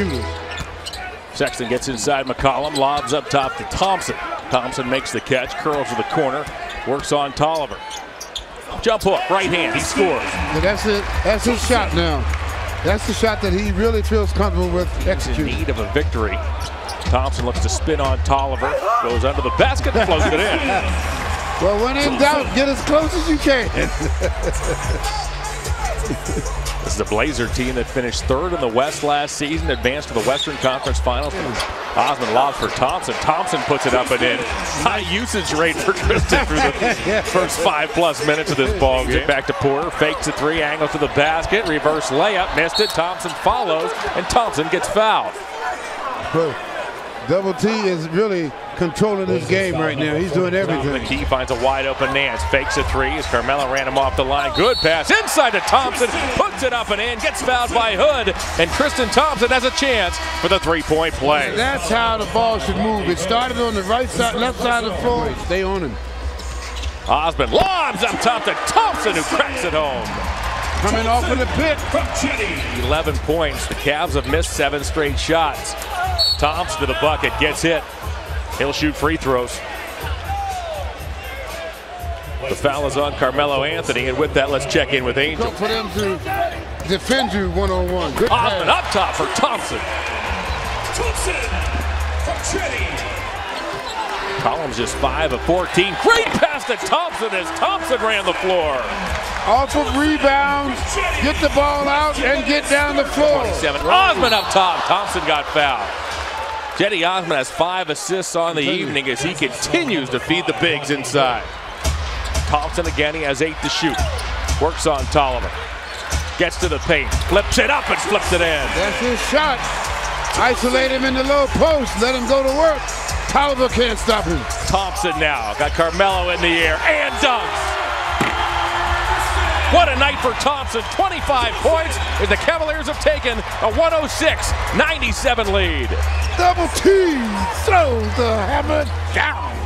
shooting. Sexton gets inside McCollum, lobs up top to Thompson. Thompson makes the catch, curls to the corner, works on Tolliver. Jump hook, right hand, he scores. That's it. That's his shot now. That's the shot that he really feels comfortable with executing. He's in need of a victory. Thompson looks to spin on Tolliver, goes under the basket and floats it in. Well, when in doubt, get as close as you can. This is the Blazer team that finished third in the West last season, advanced to the Western Conference Finals. Osmond lobs for Thompson. Thompson puts it up and in. High usage rate for Tristan through the first 5+ minutes of this ball game. Back to Porter, fakes a three, angles to the basket, reverse layup, missed it. Thompson follows, and Thompson gets fouled. Bro, Double T is really controlling this game right now. He's doing everything. The key finds a wide open Nance, fakes a three as Carmelo ran him off the line. Good pass inside to Thompson, puts it up and in, gets fouled by Hood, and Tristan Thompson has a chance for the three-point play. That's how the ball should move. It started on the right side, left side of the floor. Stay on him. Osmond lobs up top to Thompson, who cracks it home. Coming off of the pit. 11 points. The Cavs have missed 7 straight shots. Thompson to the bucket, gets hit. He'll shoot free throws. The foul is on Carmelo Anthony, and with that, let's check in with Angel. Look for them to defend you one-on-one. Good pass. Up top for Thompson. Collins just 5 of 14. Great pass to Thompson as Thompson ran the floor. Off of rebounds, get the ball out and get down the floor. 27. Osmond up top. Thompson got fouled. Jetty Osmond has 5 assists on the evening as he continues to feed the bigs inside. Thompson again, he has 8 to shoot. Works on Tolliver. Gets to the paint, flips it up and flips it in. That's his shot. Isolate him in the low post, let him go to work. Tolliver can't stop him. Thompson now got Carmelo in the air and dunks. What a night for Thompson, 25 points as the Cavaliers have taken a 106-97 lead. Double T throws the hammer down.